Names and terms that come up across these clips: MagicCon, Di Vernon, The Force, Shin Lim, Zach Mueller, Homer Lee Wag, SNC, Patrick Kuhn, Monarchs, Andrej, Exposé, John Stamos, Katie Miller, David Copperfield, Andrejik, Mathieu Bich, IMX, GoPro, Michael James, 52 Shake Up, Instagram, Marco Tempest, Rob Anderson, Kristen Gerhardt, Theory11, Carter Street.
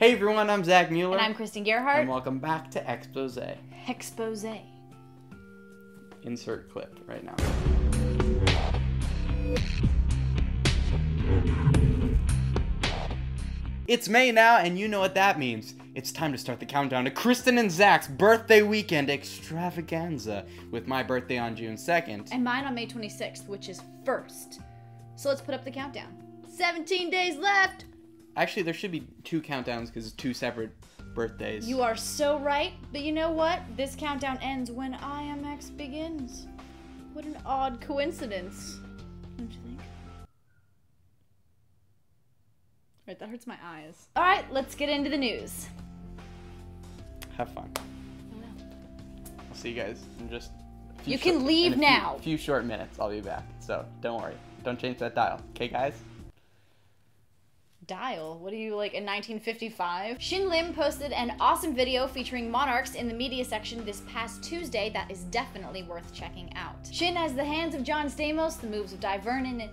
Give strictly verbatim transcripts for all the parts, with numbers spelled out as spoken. Hey everyone, I'm Zach Mueller. And I'm Kristen Gerhardt. And welcome back to Exposé. Exposé. Insert clip right now. It's May now, and you know what that means. It's time to start the countdown to Kristen and Zach's birthday weekend extravaganza, with my birthday on June second. And mine on May twenty-sixth, which is first. So let's put up the countdown. seventeen days left! Actually, there should be two countdowns because it's two separate birthdays. You are so right, but you know what? This countdown ends when I M X begins. What an odd coincidence. Don't you think? Right, that hurts my eyes. All right, let's get into the news. Have fun. I will. I'll see you guys in just a few You short, can leave in a now. Few, few short minutes, I'll be back. So don't worry. Don't change that dial. Okay, guys? Dial? What are you, like, in nineteen fifty-five? Shin Lim posted an awesome video featuring Monarchs in the media section this past Tuesday that is definitely worth checking out. Shin has the hands of John Stamos, the moves of Di Vernon, and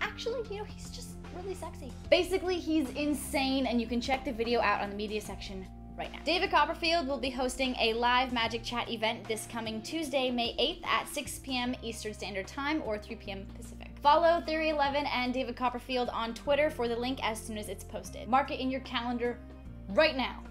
actually, you know, he's just really sexy. Basically, he's insane, and you can check the video out on the media section right now. David Copperfield will be hosting a live Magic Chat event this coming Tuesday, May eighth at six p m Eastern Standard Time or three p m Pacific. Follow Theory eleven and David Copperfield on Twitter for the link as soon as it's posted. Mark it in your calendar right now.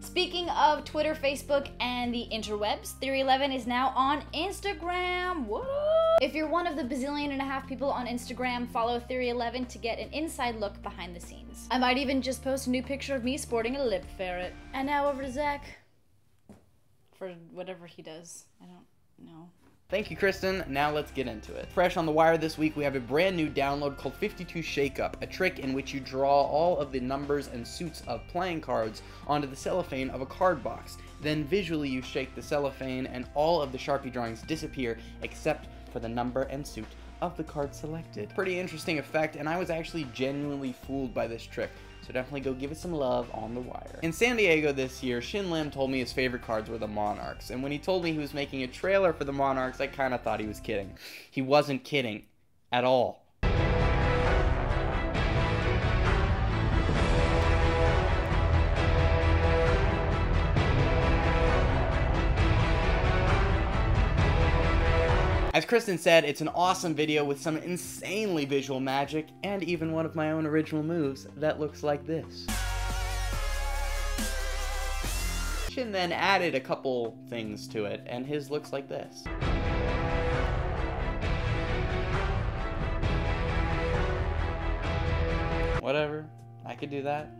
Speaking of Twitter, Facebook, and the interwebs, Theory eleven is now on Instagram. What up? If you're one of the bazillion and a half people on Instagram, follow Theory eleven to get an inside look behind the scenes. I might even just post a new picture of me sporting a lip ferret. And now over to Zach for whatever he does. I don't know. Thank you, Kristen. Now let's get into it. Fresh on the wire this week, we have a brand new download called fifty-two Shake Up, a trick in which you draw all of the numbers and suits of playing cards onto the cellophane of a card box. Then visually you shake the cellophane and all of the Sharpie drawings disappear except for the number and suit of the card selected. Pretty interesting effect, and I was actually genuinely fooled by this trick. So definitely go give it some love on the wire. In San Diego this year, Shin Lim told me his favorite cards were the Monarchs, and when he told me he was making a trailer for the Monarchs, I kinda thought he was kidding. He wasn't kidding at all. As Kristen said, it's an awesome video with some insanely visual magic, and even one of my own original moves that looks like this. Shin then added a couple things to it, and his looks like this. Whatever, I could do that,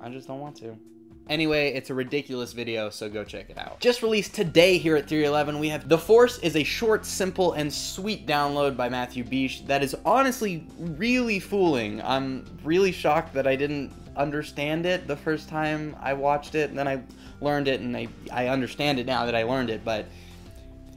I just don't want to. Anyway, it's a ridiculous video, so go check it out. Just released today here at Theory eleven, we have The Force is a short, simple, and sweet download by Mathieu Bich that is honestly really fooling. I'm really shocked that I didn't understand it the first time I watched it, and then I learned it, and I, I understand it now that I learned it, but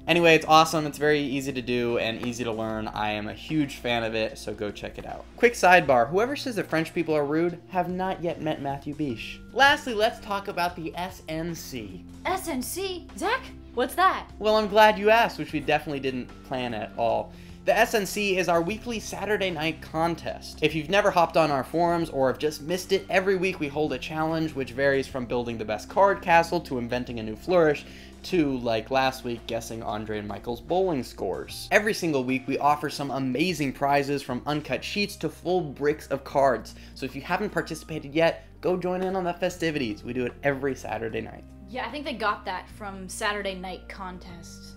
anyway, it's awesome, it's very easy to do and easy to learn. I am a huge fan of it, so go check it out. Quick sidebar, whoever says that French people are rude have not yet met Mathieu Bich. Lastly, let's talk about the S N C. S N C? Zach? What's that? Well, I'm glad you asked, which we definitely didn't plan at all. The S N C is our weekly Saturday night contest. If you've never hopped on our forums or have just missed it, every week we hold a challenge which varies from building the best card castle to inventing a new flourish to, like last week, guessing Andrej and Michael's bowling scores. Every single week we offer some amazing prizes from uncut sheets to full bricks of cards. So if you haven't participated yet, go join in on the festivities. We do it every Saturday night. Yeah, I think they got that from Saturday night contest.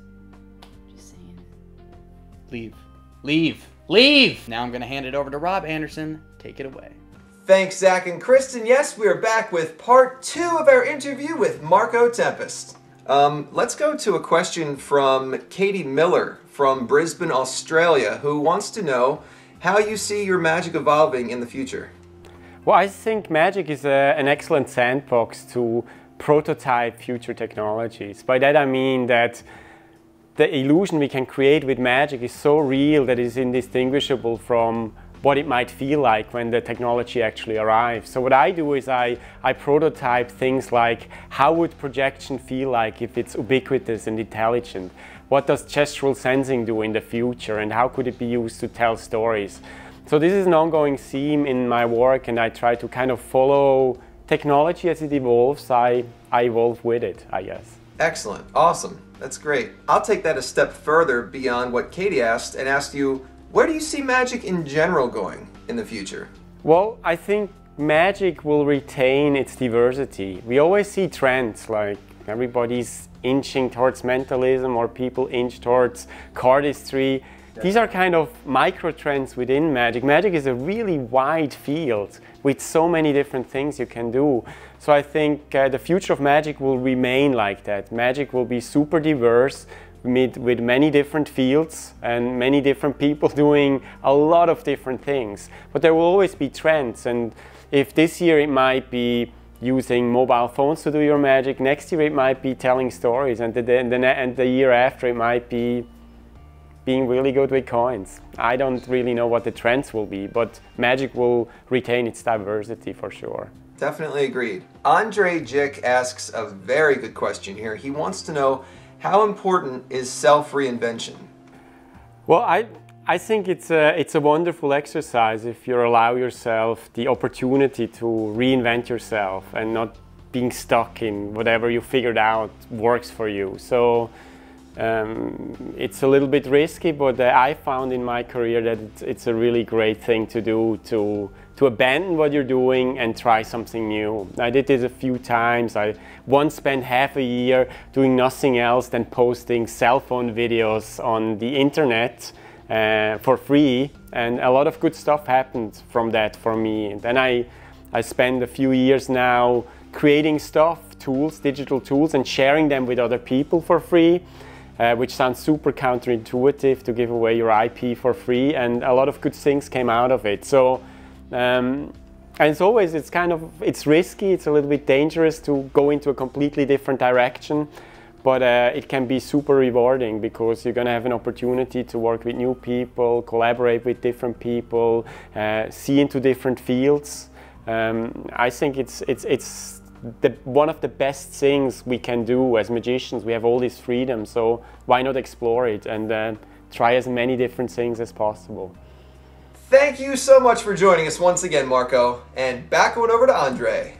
Leave. Leave. Leave! Now I'm gonna hand it over to Rob Anderson. Take it away. Thanks, Zach and Kristen. Yes, we are back with part two of our interview with Marco Tempest. Um, let's go to a question from Katie Miller from Brisbane, Australia, who wants to know how you see your magic evolving in the future. Well, I think magic is a, an excellent sandbox to prototype future technologies. By that I mean that the illusion we can create with magic is so real that it's indistinguishable from what it might feel like when the technology actually arrives. So what I do is I, I prototype things like, how would projection feel like if it's ubiquitous and intelligent? What does gestural sensing do in the future, and how could it be used to tell stories? So this is an ongoing theme in my work, and I try to kind of follow technology as it evolves. I, I evolve with it, I guess. Excellent, awesome, that's great. I'll take that a step further beyond what Katie asked and ask you, where do you see magic in general going in the future? Well, I think magic will retain its diversity. We always see trends, like everybody's inching towards mentalism or people inch towards cardistry. These are kind of micro trends within magic. Magic is a really wide field with so many different things you can do. So I think uh, the future of magic will remain like that. Magic will be super diverse with, with many different fields and many different people doing a lot of different things. But there will always be trends, and if this year it might be using mobile phones to do your magic, next year it might be telling stories, and the, and the, and the year after it might be being really good with coins. I don't really know what the trends will be, but magic will retain its diversity for sure. Definitely agreed. Andrejik asks a very good question here. He wants to know, how important is self-reinvention? Well, I, I think it's a, it's a wonderful exercise if you allow yourself the opportunity to reinvent yourself and not being stuck in whatever you figured out works for you. So. Um, it's a little bit risky, but uh, I found in my career that it's, it's a really great thing to do, to, to abandon what you're doing and try something new. I did this a few times. I once spent half a year doing nothing else than posting cell phone videos on the internet uh, for free, and a lot of good stuff happened from that for me. And then I, I spent a few years now creating stuff, tools, digital tools, and sharing them with other people for free. Uh, which sounds super counterintuitive, to give away your I P for free, and a lot of good things came out of it. So, um, and as always, it's kind of, it's risky, it's a little bit dangerous to go into a completely different direction, but uh, it can be super rewarding because you're going to have an opportunity to work with new people, collaborate with different people, uh, see into different fields. Um, I think it's, it's, it's The, one of the best things we can do as magicians. We have all this freedom, so why not explore it and uh, try as many different things as possible. Thank you so much for joining us once again, Marco, and back on over to Andrej.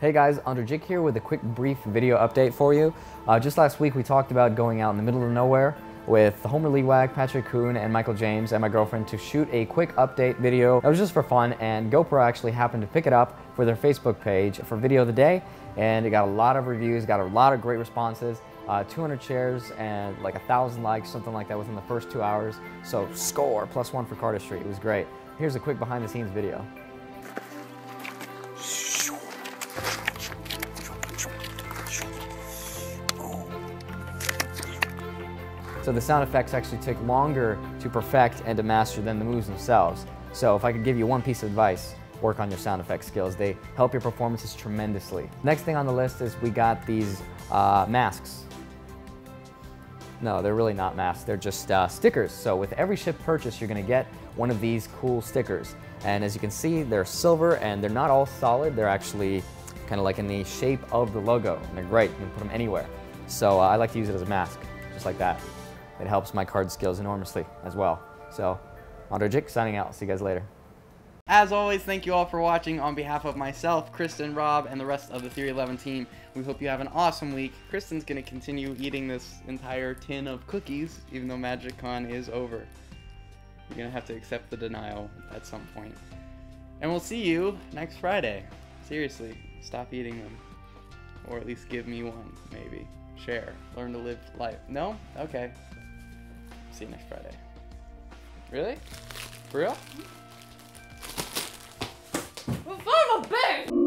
Hey guys, Andrejik here with a quick brief video update for you. Uh, just last week we talked about going out in the middle of nowhere with Homer Lee Wag, Patrick Kuhn, and Michael James and my girlfriend to shoot a quick update video. It was just for fun, and GoPro actually happened to pick it up for their Facebook page for Video of the Day, and it got a lot of reviews, got a lot of great responses, uh, two hundred shares and like a thousand likes, something like that within the first two hours. So score, plus one for Carter Street, it was great. Here's a quick behind the scenes video. So the sound effects actually take longer to perfect and to master than the moves themselves. So if I could give you one piece of advice, work on your sound effect skills. They help your performances tremendously. Next thing on the list is we got these uh, masks. No, they're really not masks, they're just uh, stickers. So with every ship purchase, you're gonna get one of these cool stickers. And as you can see, they're silver and they're not all solid. They're actually kind of like in the shape of the logo. And they're great, you can put them anywhere. So uh, I like to use it as a mask, just like that. It helps my card skills enormously as well. So, Andrejik signing out. See you guys later. As always, thank you all for watching. On behalf of myself, Kristen, Rob, and the rest of the Theory eleven team, we hope you have an awesome week. Kristen's going to continue eating this entire tin of cookies, even though MagicCon is over. You're going to have to accept the denial at some point. And we'll see you next Friday. Seriously, stop eating them. Or at least give me one, maybe. Share. Learn to live life. No? Okay. See you next Friday. Really? For real? Well, I'm a bitch!